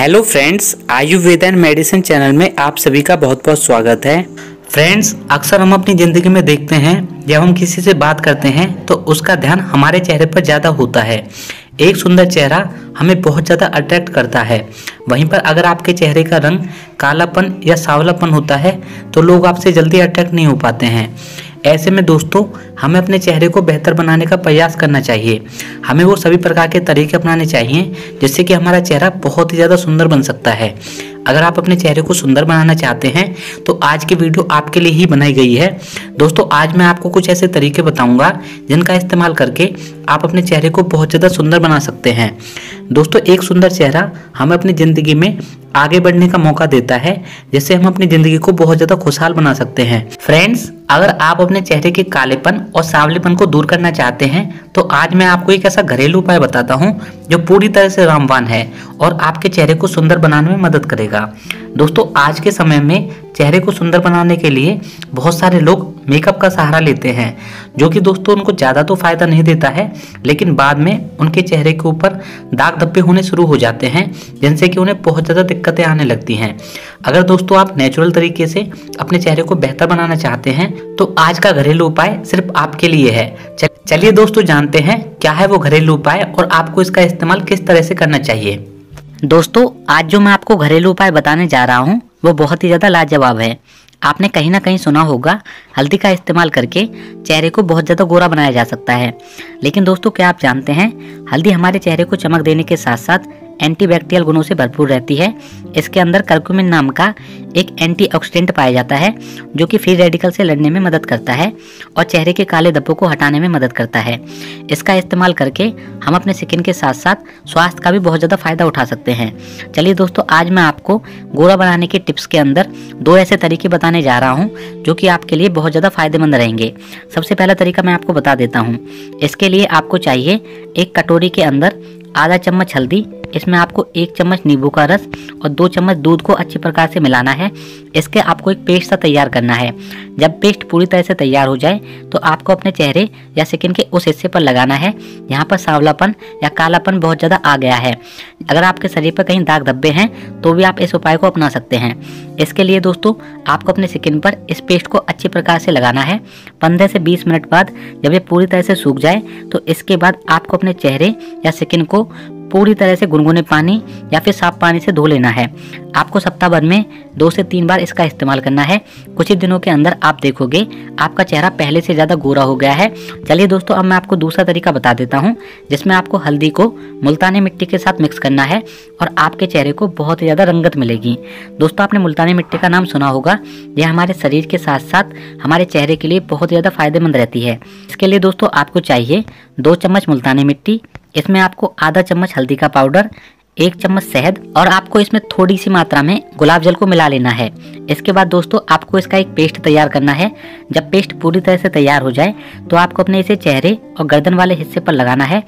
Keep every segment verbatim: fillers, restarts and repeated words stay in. Hello friends, Ayurveda and medicine channel में आप सभी का बहुत बहुत स्वागत है। फ्रेंड्स, अक्सर हम अपनी ज़िंदगी में देखते हैं जब हम किसी से बात करते हैं तो उसका ध्यान हमारे चेहरे पर ज़्यादा होता है। एक सुंदर चेहरा हमें बहुत ज़्यादा अट्रैक्ट करता है। वहीं पर अगर आपके चेहरे का रंग कालापन या सांवलापन होता है तो लोग आपसे जल्दी अट्रैक्ट नहीं हो पाते हैं। ऐसे में दोस्तों, हमें अपने चेहरे को बेहतर बनाने का प्रयास करना चाहिए। हमें वो सभी प्रकार के तरीके अपनाने चाहिए जिससे कि हमारा चेहरा बहुत ही ज़्यादा सुंदर बन सकता है। अगर आप अपने चेहरे को सुंदर बनाना चाहते हैं तो आज की वीडियो आपके लिए ही बनाई गई है। दोस्तों, आज मैं आपको कुछ ऐसे तरीके बताऊंगा जिनका इस्तेमाल करके आप अपने चेहरे को बहुत ज़्यादा सुंदर बना सकते हैं। दोस्तों, एक सुंदर चेहरा हमें अपनी ज़िंदगी में आगे बढ़ने का मौका देता है, जिससे हम अपनी ज़िंदगी को बहुत ज़्यादा खुशहाल बना सकते हैं। फ्रेंड्स, अगर आप अपने चेहरे के कालेपन और सांवलेपन को दूर करना चाहते हैं तो आज मैं आपको एक ऐसा घरेलू उपाय बताता हूं जो पूरी तरह से रामबाण है और आपके चेहरे को सुंदर बनाने में मदद करेगा। दोस्तों, आज के समय में चेहरे को सुंदर बनाने के लिए बहुत सारे लोग मेकअप का सहारा लेते हैं, जो कि दोस्तों उनको ज़्यादा तो फायदा नहीं देता है, लेकिन बाद में उनके चेहरे के ऊपर दाग धब्बे होने शुरू हो जाते हैं, जिनसे कि उन्हें बहुत ज़्यादा दिक्कतें आने लगती हैं। अगर दोस्तों आप नेचुरल तरीके से अपने चेहरे को बेहतर बनाना चाहते हैं तो आज का घरेलू उपाय सिर्फ आपके लिए है। चलिए दोस्तों, जानते हैं क्या है वो घरेलू उपाय और आपको इसका इस्तेमाल किस तरह से करना चाहिए। दोस्तों, आज जो मैं आपको घरेलू उपाय बताने जा रहा हूँ वो बहुत ही ज़्यादा लाजवाब है। आपने कहीं ना कहीं सुना होगा, हल्दी का इस्तेमाल करके चेहरे को बहुत ज़्यादा गोरा बनाया जा सकता है। लेकिन दोस्तों, क्या आप जानते हैं, हल्दी हमारे चेहरे को चमक देने के साथ साथ एंटीबैक्टीरियल गुणों से भरपूर रहती है। इसके अंदर करक्यूमिन नाम का एक एंटीऑक्सीडेंट पाया जाता है, जो कि फ्री रेडिकल से लड़ने में मदद करता है और चेहरे के काले धब्बों को हटाने में मदद करता है। इसका इस्तेमाल करके हम अपने स्किन के साथ साथ स्वास्थ्य का भी बहुत ज़्यादा फायदा उठा सकते हैं। चलिए दोस्तों, आज मैं आपको गोरा बनाने के टिप्स के अंदर दो ऐसे तरीके बताने जा रहा हूँ जो कि आपके लिए बहुत ज़्यादा फायदेमंद रहेंगे। सबसे पहला तरीका मैं आपको बता देता हूँ। इसके लिए आपको चाहिए एक कटोरी के अंदर आधा चम्मच हल्दी, इसमें आपको एक चम्मच नींबू का रस और दो चम्मच दूध को अच्छी प्रकार से मिलाना है। इसके आपको एक पेस्ट सा तैयार करना है। जब पेस्ट पूरी तरह से तैयार हो जाए तो आपको अपने चेहरे या स्किन के उस हिस्से पर लगाना है जहाँ पर सांवलापन या कालापन बहुत ज़्यादा आ गया है। अगर आपके शरीर पर कहीं दाग धब्बे हैं तो भी आप इस उपाय को अपना सकते हैं। इसके लिए दोस्तों, आपको अपने स्किन पर इस पेस्ट को अच्छी प्रकार से लगाना है। पंद्रह से बीस मिनट बाद जब ये पूरी तरह से सूख जाए तो इसके बाद आपको अपने चेहरे या स्किन को पूरी तरह से गुनगुने पानी या फिर साफ पानी से धो लेना है। आपको सप्ताह भर में दो से तीन बार इसका इस्तेमाल करना है। कुछ ही दिनों के अंदर आप देखोगे आपका चेहरा पहले से ज़्यादा गोरा हो गया है। चलिए दोस्तों, अब मैं आपको दूसरा तरीका बता देता हूँ, जिसमें आपको हल्दी को मुल्तानी मिट्टी के साथ मिक्स करना है और आपके चेहरे को बहुत ही ज़्यादा रंगत मिलेगी। दोस्तों, आपने मुल्तानी मिट्टी का नाम सुना होगा। यह हमारे शरीर के साथ साथ हमारे चेहरे के लिए बहुत ज़्यादा फायदेमंद रहती है। इसके लिए दोस्तों, आपको चाहिए दो चम्मच मुल्तानी मिट्टी, इसमें आपको आधा चम्मच हल्दी का पाउडर, एक चम्मच शहद और आपको इसमें थोड़ी सी मात्रा में गुलाब जल को मिला लेना है। इसके बाद दोस्तों, आपको इसका एक पेस्ट तैयार करना है। जब पेस्ट पूरी तरह से तैयार हो जाए तो आपको अपने इसे चेहरे और गर्दन वाले हिस्से पर लगाना है।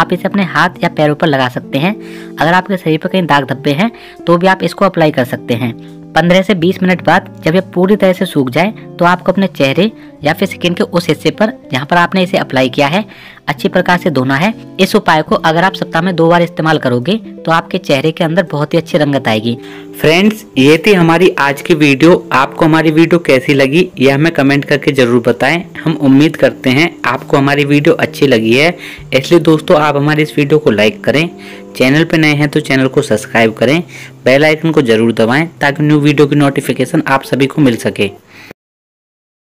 आप इसे अपने हाथ या पैरों पर लगा सकते हैं। अगर आपके शरीर पर कहीं दाग धब्बे हैं तो भी आप इसको अप्लाई कर सकते हैं। पंद्रह से बीस मिनट बाद जब ये पूरी तरह से सूख जाए तो आपको अपने चेहरे या फिर स्किन के उस हिस्से पर जहाँ पर आपने इसे अप्लाई किया है अच्छी प्रकार से धोना है। इस उपाय को अगर आप सप्ताह में दो बार इस्तेमाल करोगे तो आपके चेहरे के अंदर बहुत ही अच्छी रंगत आएगी। फ्रेंड्स, ये थी हमारी आज की वीडियो। आपको हमारी वीडियो कैसी लगी यह हमें कमेंट करके जरूर बताएं। हम उम्मीद करते हैं आपको हमारी वीडियो अच्छी लगी है। इसलिए दोस्तों, आप हमारी इस वीडियो को लाइक करें। चैनल पर नए हैं तो चैनल को सब्सक्राइब करें। बेल आइकन को जरूर दबाएं ताकि न्यू वीडियो की नोटिफिकेशन आप सभी को मिल सके।